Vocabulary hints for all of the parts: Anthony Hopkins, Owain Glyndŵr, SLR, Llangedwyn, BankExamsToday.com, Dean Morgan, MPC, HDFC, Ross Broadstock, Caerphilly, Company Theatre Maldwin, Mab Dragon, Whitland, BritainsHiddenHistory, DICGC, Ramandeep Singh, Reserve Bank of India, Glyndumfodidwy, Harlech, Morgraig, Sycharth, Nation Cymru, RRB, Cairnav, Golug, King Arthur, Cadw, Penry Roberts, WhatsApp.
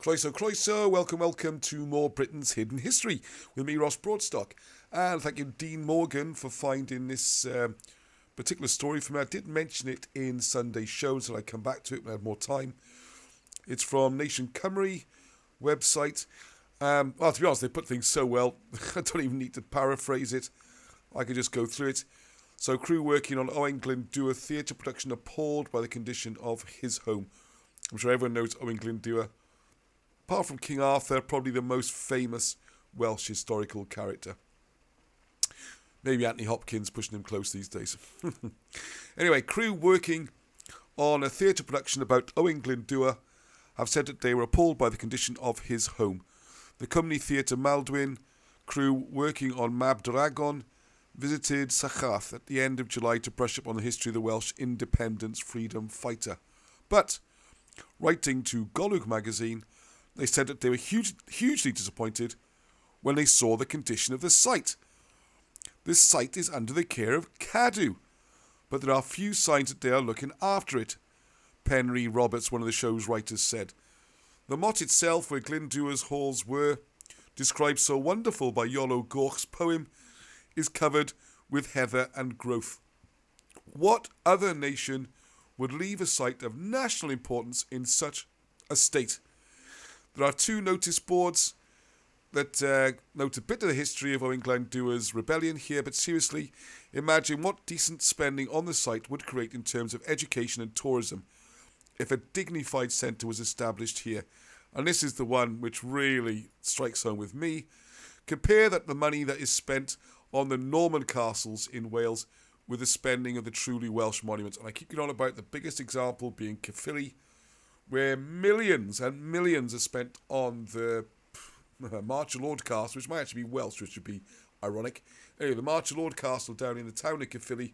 Croeso, croeso, welcome, welcome to more Britain's Hidden History with me, Ross Broadstock. And thank you, Dean Morgan, for finding this particular story for me. I did mention it in Sunday's show until I come back to it when I have more time. It's from Nation Cymru website. Well, to be honest, they put things so well, I don't even need to paraphrase it. I could just go through it. So, crew working on Owain Glyndŵr theatre production appalled by the condition of his home. I'm sure everyone knows Owain Glyndŵr. Apart from King Arthur, probably the most famous Welsh historical character. Maybe Anthony Hopkins pushing him close these days. Anyway, crew working on a theatre production about Owain Glyndŵr have said that they were appalled by the condition of his home. The Company Theatre Maldwin crew working on Mab Dragon visited Sycharth at the end of July to brush up on the history of the Welsh independence freedom fighter. But, writing to Golug magazine, they said that they were hugely disappointed when they saw the condition of the site. This site is under the care of Cadw, but there are few signs that they are looking after it, Penry Roberts, one of the show's writers, said. The motte itself, where Glyndŵr's halls were, described so wonderful by Iolo Goch's poem, is covered with heather and growth. What other nation would leave a site of national importance in such a state? There are two notice boards that note a bit of the history of Owain Glyndŵr's rebellion here, but seriously, imagine what decent spending on the site would create in terms of education and tourism if a dignified centre was established here. And this is the one which really strikes home with me. Compare that the money that is spent on the Norman castles in Wales with the spending of the truly Welsh monuments. And I keep going on about the biggest example being Caerphilly, where millions and millions are spent on the Marcher Lord Castle, which might actually be Welsh, which would be ironic. Anyway, the Marcher Lord Castle down in the town of Caerphilly,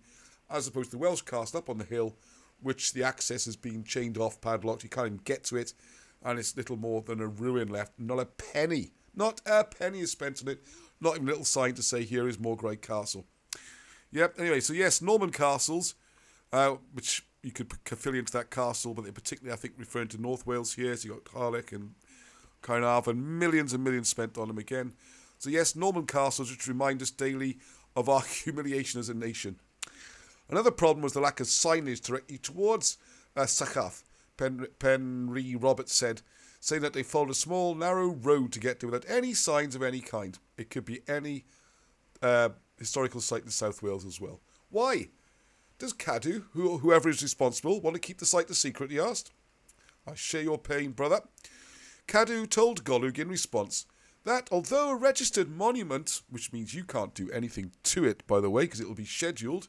as opposed to the Welsh Castle up on the hill, which the access has been chained off, padlocked, you can't even get to it, and it's little more than a ruin left. Not a penny, not a penny is spent on it, not even a little sign to say here is Morgraig Castle. Yep, anyway, so yes, Norman castles, which... you could put Caerphilly into that castle, but they're particularly, I think, referring to North Wales here. So you've got Harlech and Cairnav, and millions spent on them again. So yes, Norman castles, which remind us daily of our humiliation as a nation. Another problem was the lack of signage directly towards Sycharth, Penry Roberts said, saying that they followed a small, narrow road to get there without any signs of any kind. It could be any historical site in South Wales as well. Why? Does Cadw, whoever is responsible, want to keep the site a secret, he asked. I share your pain, brother. Cadw told Golug in response that although a registered monument, which means you can't do anything to it, by the way, because it will be scheduled,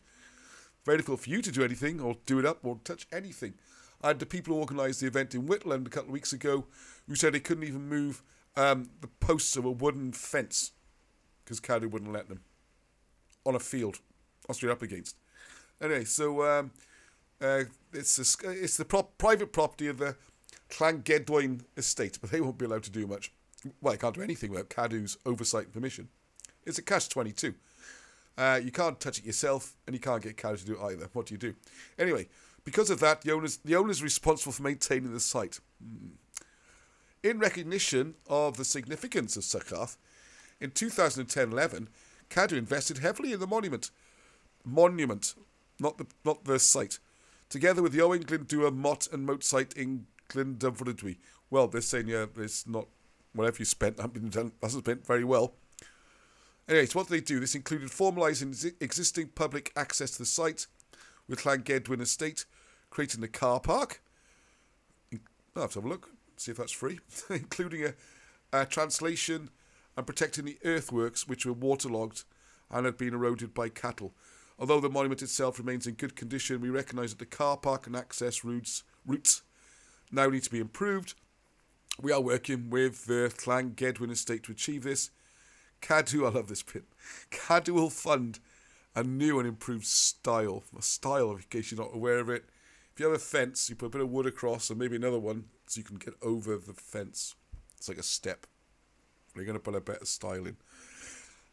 very difficult for you to do anything or do it up or touch anything. I had the people who organised the event in Whitland a couple of weeks ago who said they couldn't even move the posts of a wooden fence because Cadw wouldn't let them on a field. That's what you're up against. Anyway, so it's the private property of the Llangedwyn estate, but they won't be allowed to do much. Well, they can't do anything without Cadw's oversight and permission. It's a catch-22. You can't touch it yourself, and you can't get Cadw to do it either. What do you do? Anyway, because of that, the owner's responsible for maintaining the site. In recognition of the significance of Sycharth, in 2010-11, Cadw invested heavily in the monument. Not the site, together with the Owain Glyndŵr Mott and Moat site in Glyndumfodidwy. Well, they're saying, yeah, it's not, whatever you spent, hasn't been very well. Anyway, so what do they do? This included formalising existing public access to the site with Llangedwyn Estate, creating the car park. I'll have to have a look, see if that's free. Including a translation and protecting the earthworks, which were waterlogged and had been eroded by cattle. Although the monument itself remains in good condition, we recognise that the car park and access routes now need to be improved. We are working with the Llangedwyn estate to achieve this. Cadw, I love this bit. Cadw will fund a new and improved style. A style, in case you're not aware of it. If you have a fence, you put a bit of wood across and maybe another one so you can get over the fence. It's like a step. We're going to put a better style in.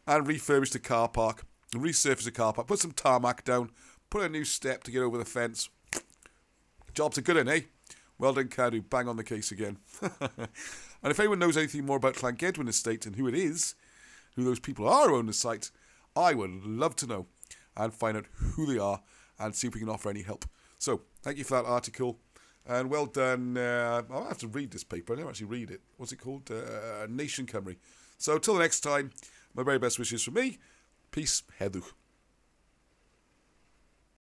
And refurbish the car park. Resurface the car park, put some tarmac down, put a new step to get over the fence. Jobs are good, eh? Well done, Cadw. Bang on the case again. And if anyone knows anything more about Llangedwyn Estate and who it is, who those people are who own the site, I would love to know and find out who they are and see if we can offer any help. So, thank you for that article. And well done. I'll have to read this paper. I never actually read it. What's it called? Nation Cymru. So, till the next time, my very best wishes from me. Peace. Hedwch.